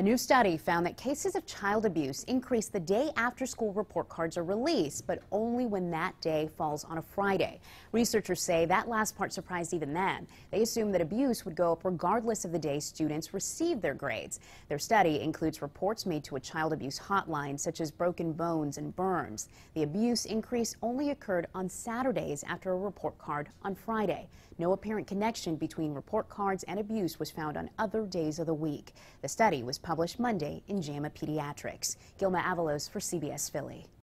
A new study found that cases of child abuse increase the day after school report cards are released, but only when that day falls on a Friday. Researchers say that last part surprised even them. They assumed that abuse would go up regardless of the day students received their grades. Their study includes reports made to a child abuse hotline, such as broken bones and burns. The abuse increase only occurred on Saturdays after a report card on Friday. No apparent connection between report cards and abuse was found on other days of the week. The study was published Monday in JAMA Pediatrics. Gilma Avalos for CBS Philly.